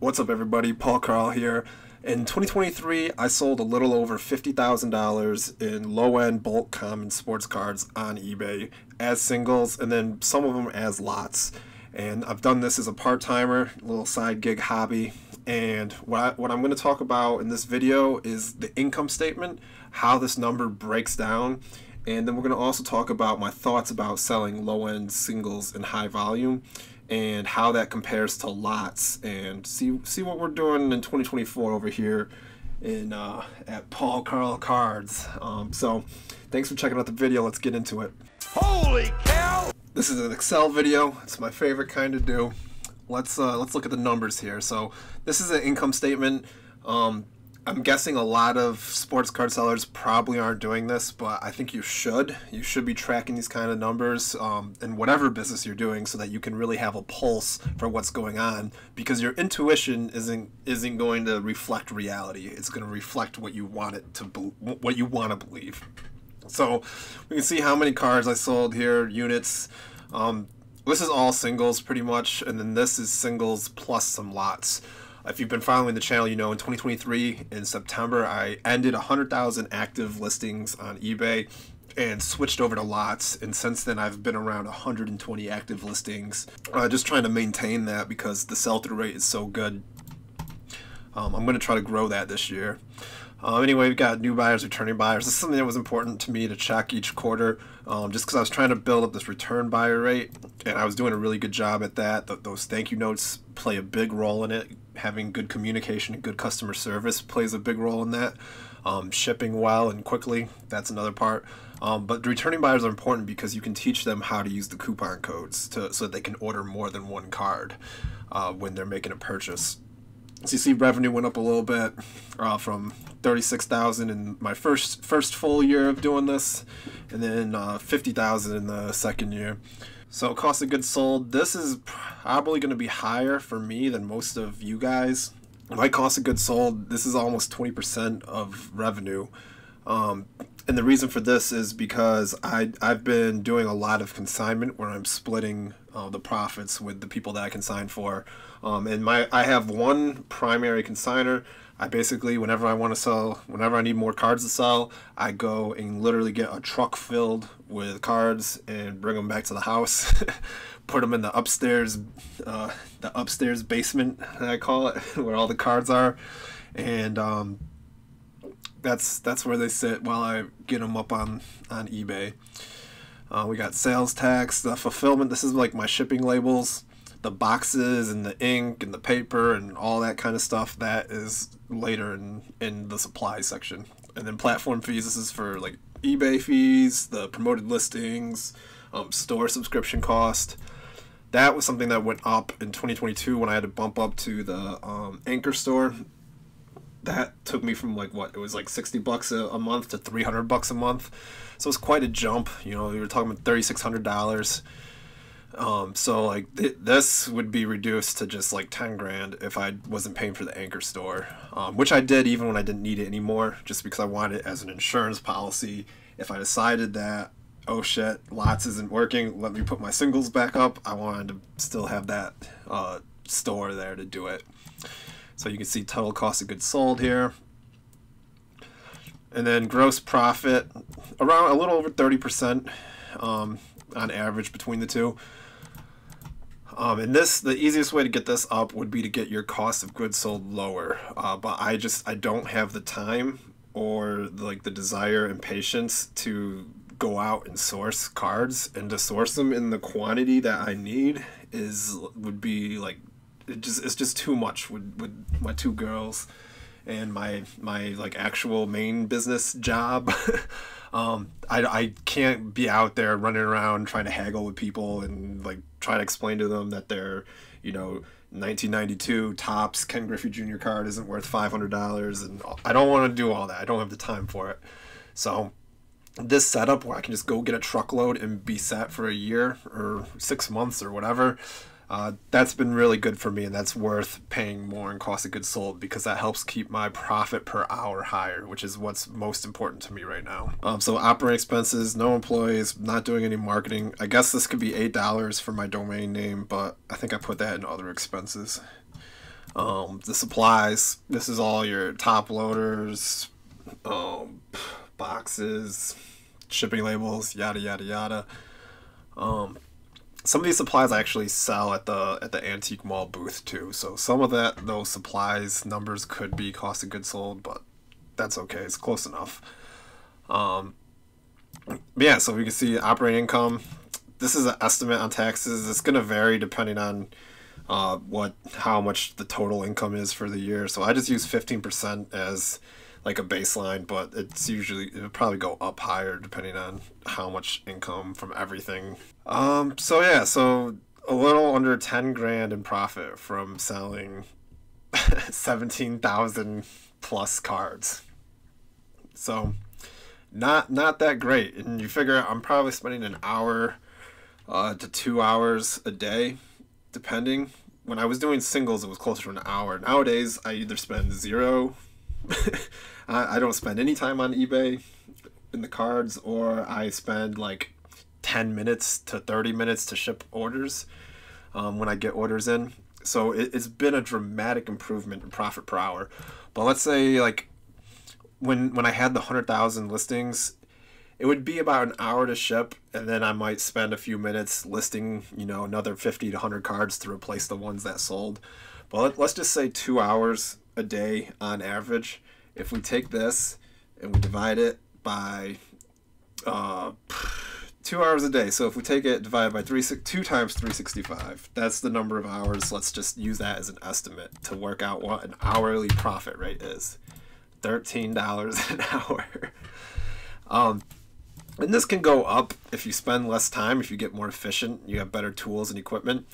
What's up everybody, Paul Carl here. In 2023, I sold a little over $50,000 in low-end bulk common sports cards on eBay as singles and then some of them as lots. And I've done this as a part-timer, a little side gig hobby. And what I'm going to talk about in this video is the income statement, how this number breaks down. And then we're going to also talk about my thoughts about selling low-end singles in high volume and how that compares to lots, and see what we're doing in 2024 over here in at Paul Carl Cards. So thanks for checking out the video. Let's get into it. Holy cow! This is an Excel video. It's my favorite kind to do. Let's look at the numbers here. So this is an income statement. I'm guessing a lot of sports card sellers probably aren't doing this, but I think you should. You should be tracking these kind of numbers in whatever business you're doing so that you can really have a pulse for what's going on, because your intuition isn't going to reflect reality. It's going to reflect what you want it to believe. So we can see how many cards I sold here, units. This is all singles pretty much, and then this is singles plus some lots. If you've been following the channel, you know in 2023, in September, I ended 100,000 active listings on eBay and switched over to lots. And since then, I've been around 120 active listings, just trying to maintain that because the sell-through rate is so good. I'm going to try to grow that this year. Anyway, we've got new buyers, returning buyers. This is something that was important to me to check each quarter, just because I was trying to build up this return buyer rate, and I was doing a really good job at that. Those thank you notes play a big role in it. Having good communication and good customer service plays a big role in that. Shipping well and quickly, that's another part. But the returning buyers are important because you can teach them how to use the coupon codes so that they can order more than one card when they're making a purchase. So you see revenue went up a little bit from 36,000 in my first full year of doing this, and then 50,000 in the second year. So cost of goods sold, this is probably going to be higher for me than most of you guys. My cost of goods sold, this is almost 20% of revenue. And the reason for this is because I've been doing a lot of consignment where I'm splitting the profits with the people that I consign for. I have one primary consigner. I basically, whenever I need more cards to sell, I go and literally get a truck filled with cards and bring them back to the house, put them in the upstairs basement, I call it, where all the cards are, and that's where they sit while I get them up on eBay. We got sales tax, the fulfillment. This is like my shipping labels, the boxes and the ink and the paper and all that kind of stuff. That is later in the supply section. And then platform fees. This is for like eBay fees, the promoted listings, store subscription cost. That was something that went up in 2022 when I had to bump up to the Anchor store. That took me from like what it was like 60 bucks a month to 300 bucks a month. So it's quite a jump. You know, we were talking about $3,600. So like this would be reduced to just like 10 grand if I wasn't paying for the Anchor store, which I did even when I didn't need it anymore, just because I wanted it as an insurance policy. If I decided that, oh shit, lots isn't working, let me put my singles back up, I wanted to still have that store there to do it. So you can see total cost of goods sold here. And then gross profit, around a little over 30% on average between the two. And the easiest way to get this up would be to get your cost of goods sold lower. But I don't have the time or like the desire and patience to go out and source cards, and to source them in the quantity that I need would be like, it's just too much with my two girls and my like actual main business job. I can't be out there running around trying to haggle with people and like try to explain to them that their, you know, 1992 Topps Ken Griffey Jr. card isn't worth $500, and I don't want to do all that. I don't have the time for it. So this setup where I can just go get a truckload and be set for a year or 6 months or whatever, that's been really good for me, and that's worth paying more in cost of goods sold because that helps keep my profit per hour higher, which is what's most important to me right now. So operating expenses, no employees, not doing any marketing. I guess this could be $8 for my domain name, but I think I put that in other expenses. The supplies, this is all your top loaders, boxes, shipping labels, yada yada yada. Some of these supplies I actually sell at the antique mall booth too, so some of that, those supplies numbers could be cost of goods sold, but that's okay, it's close enough. Yeah, so we can see operating income. This is an estimate on taxes. It's going to vary depending on how much the total income is for the year. So I just use 15% as like a baseline, but it's usually, it'll probably go up higher depending on how much income from everything. So yeah, so a little under 10 grand in profit from selling 17,000 plus cards. So not that great. And you figure I'm probably spending an hour to 2 hours a day, depending. When I was doing singles, it was closer to an hour. Nowadays, I either spend zero, I don't spend any time on eBay in the cards, or I spend like 10 minutes to 30 minutes to ship orders when I get orders in. So it's been a dramatic improvement in profit per hour. But let's say like when I had the 100,000 listings, it would be about an hour to ship, and then I might spend a few minutes listing, you know, another 50 to 100 cards to replace the ones that sold. But let's just say 2 hours a day on average. If we take this and we divide it by 2 hours a day, so if we take it divided by 2 times 365, that's the number of hours. Let's just use that as an estimate to work out what an hourly profit rate is. $13 an hour. And this can go up if you spend less time, if you get more efficient, you have better tools and equipment,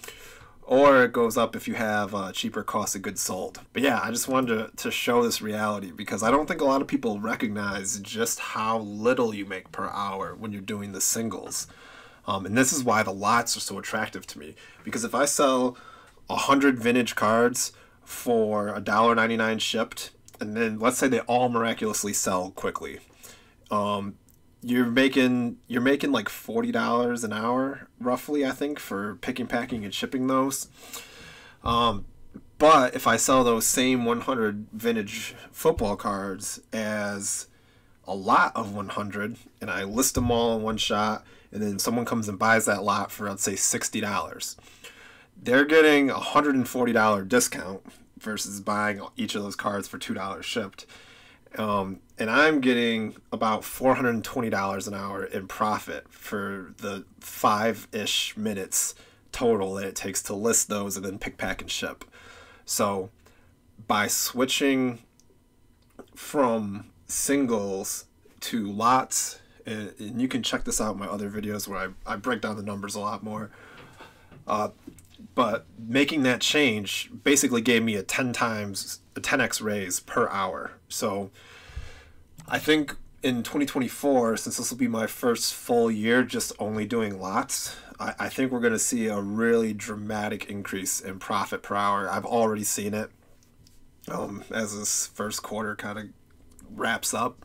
or it goes up if you have cheaper cost of goods sold. But yeah, I just wanted to show this reality, because I don't think a lot of people recognize just how little you make per hour when you're doing the singles. And this is why the lots are so attractive to me, because if I sell 100 vintage cards for $1.99 shipped, and then let's say they all miraculously sell quickly, you're making like $40 an hour roughly, I think, for picking, packing, and shipping those. But if I sell those same 100 vintage football cards as a lot of 100, and I list them all in one shot, and then someone comes and buys that lot for, let's say, $60, they're getting a $140 discount versus buying each of those cards for $2 shipped. And I'm getting about $420 an hour in profit for the 5-ish minutes total that it takes to list those and then pick, pack, and ship. So by switching from singles to lots, and you can check this out in my other videos where I break down the numbers a lot more, but making that change basically gave me a 10x raise per hour. So I think in 2024, since this will be my first full year just only doing lots, I think we're going to see a really dramatic increase in profit per hour. I've already seen it as this first quarter kind of wraps up.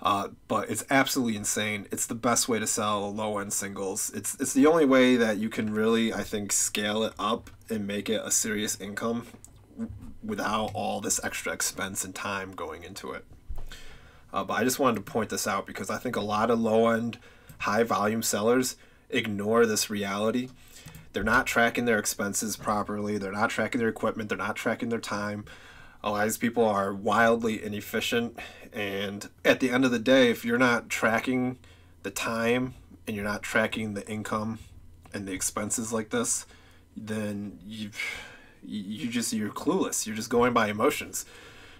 But it's absolutely insane. It's the best way to sell low-end singles. It's the only way that you can really, I think, scale it up and make it a serious income without all this extra expense and time going into it. But I just wanted to point this out, because I think a lot of low-end, high-volume sellers ignore this reality. They're not tracking their expenses properly. They're not tracking their equipment. They're not tracking their time. A lot of these people are wildly inefficient, and at the end of the day, if you're not tracking the time and you're not tracking the income and the expenses like this, then you're clueless. You're just going by emotions.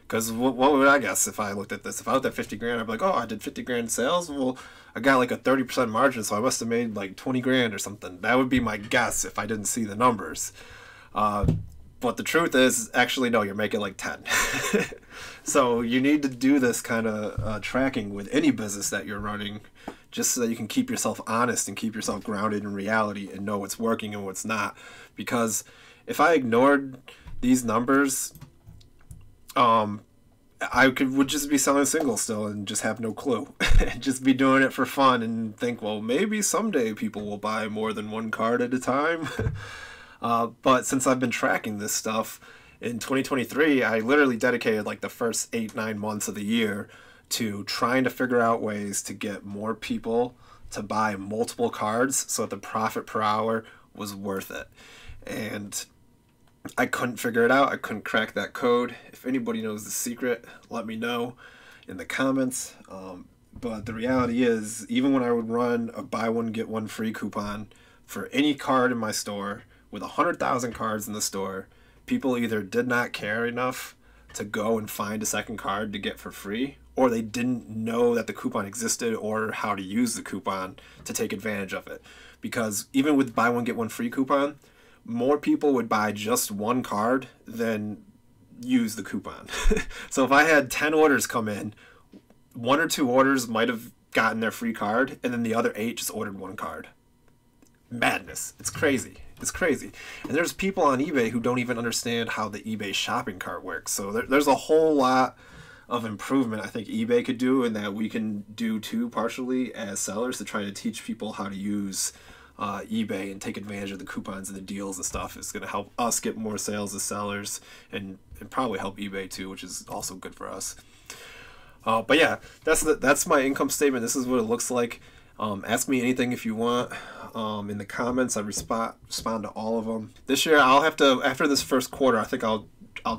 Because what would I guess if I looked at this? If I looked at 50 grand, I'd be like, oh, I did 50 grand in sales? Well, I got like a 30% margin, so I must have made like 20 grand or something. That would be my guess if I didn't see the numbers. But the truth is, actually, no, you're making like 10. So you need to do this kind of tracking with any business that you're running, just so that you can keep yourself honest and keep yourself grounded in reality and know what's working and what's not. Because if I ignored these numbers, I would just be selling singles still and just have no clue. Just be doing it for fun and think, well, maybe someday people will buy more than one card at a time. But since I've been tracking this stuff in 2023, I literally dedicated like the first 8-9 months of the year to trying to figure out ways to get more people to buy multiple cards so that the profit per hour was worth it. And I couldn't figure it out. I couldn't crack that code. If anybody knows the secret, let me know in the comments. But the reality is, even when I would run a buy one, get one free coupon for any card in my store, with 100,000 cards in the store, people either did not care enough to go and find a second card to get for free, or they didn't know that the coupon existed or how to use the coupon to take advantage of it. Because even with buy one, get one free coupon, more people would buy just one card than use the coupon. So if I had 10 orders come in, 1 or 2 orders might have gotten their free card, and then the other 8 just ordered one card. Madness. It's crazy. It's crazy. And there's people on eBay who don't even understand how the eBay shopping cart works. So there's a whole lot of improvement I think eBay could do, and that we can do too partially as sellers, to try to teach people how to use eBay and take advantage of the coupons and the deals and stuff. It's going to help us get more sales as sellers, and probably help eBay too, which is also good for us. But yeah, that's my income statement. This is what it looks like. Ask me anything if you want in the comments. I respond to all of them. This year I'll have to, after this first quarter, I think I'll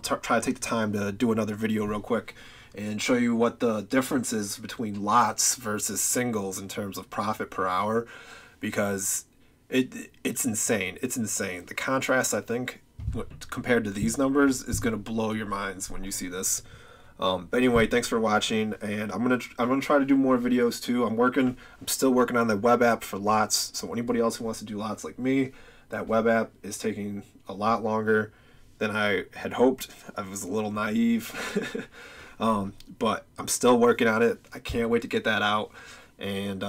try to take the time to do another video real quick and show you what the difference is between lots versus singles in terms of profit per hour, because it's insane. It's insane. The contrast, I think, compared to these numbers, is going to blow your minds when you see this. But anyway, thanks for watching, and I'm gonna try to do more videos too. I'm still working on the web app for lots. So anybody else who wants to do lots like me, that web app is taking a lot longer than I had hoped. I was a little naive, but I'm still working on it. I can't wait to get that out, and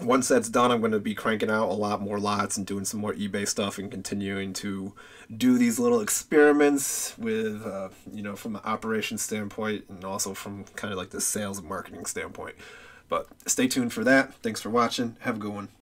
once that's done, I'm going to be cranking out a lot more lots and doing some more eBay stuff, and continuing to do these little experiments with, you know, from the operations standpoint, and also from kind of like the sales and marketing standpoint. But stay tuned for that. Thanks for watching. Have a good one.